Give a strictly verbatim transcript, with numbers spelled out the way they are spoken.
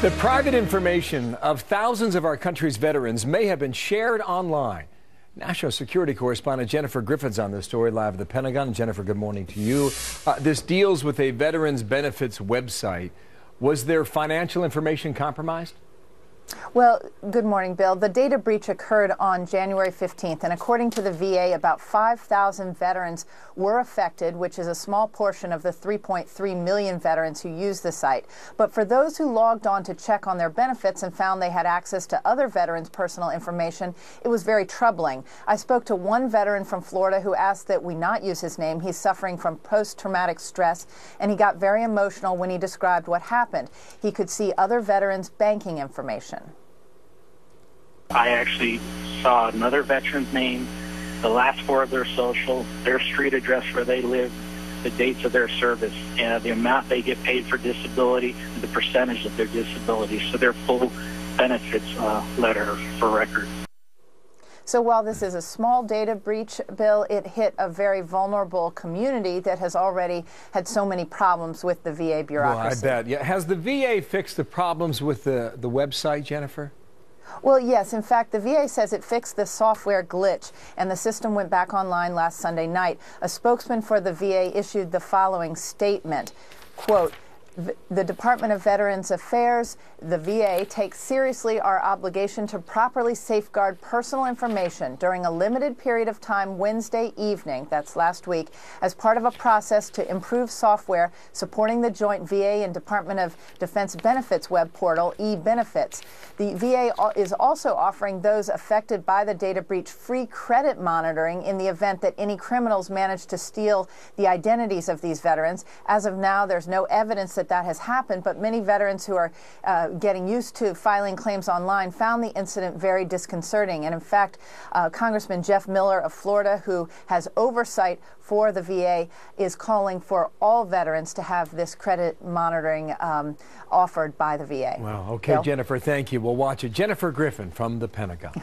The private information of thousands of our country's veterans may have been shared online. National Security Correspondent Jennifer Griffin's on this story live at the Pentagon. Jennifer, good morning to you. Uh, this deals with a veterans benefits website. Was their financial information compromised? Well, good morning, Bill. The data breach occurred on January fifteenth, and according to the V A, about five thousand veterans were affected, which is a small portion of the three point three million veterans who use the site. But for those who logged on to check on their benefits and found they had access to other veterans' personal information, it was very troubling. I spoke to one veteran from Florida who asked that we not use his name. He's suffering from post-traumatic stress, and he got very emotional when he described what happened. He could see other veterans' banking information. I actually saw another veteran's name, the last four of their social, their street address where they live, the dates of their service, and the amount they get paid for disability, and the percentage of their disability, so their full benefits uh, letter for record. So while this is a small data breach, Bill, it hit a very vulnerable community that has already had so many problems with the V A bureaucracy. Well, I bet. Yeah. Has the V A fixed the problems with the, the website, Jennifer? Well, yes. In fact, the V A says it fixed the software glitch, and the system went back online last Sunday night. A spokesman for the V A issued the following statement, quote, "The Department of Veterans Affairs, the V A, takes seriously our obligation to properly safeguard personal information during a limited period of time Wednesday evening," that's last week, "as part of a process to improve software supporting the joint V A and Department of Defense Benefits web portal, eBenefits. The V A is also offering those affected by the data breach free credit monitoring in the event that any criminals manage to steal the identities of these veterans. As of now, there's no evidence that that has happened, but many veterans who are uh, getting used to filing claims online found the incident very disconcerting. And in fact, uh, Congressman Jeff Miller of Florida, who has oversight for the V A, is calling for all veterans to have this credit monitoring um, offered by the V A. Well, okay, Bill? Jennifer, thank you. We'll watch it. Jennifer Griffin from the Pentagon.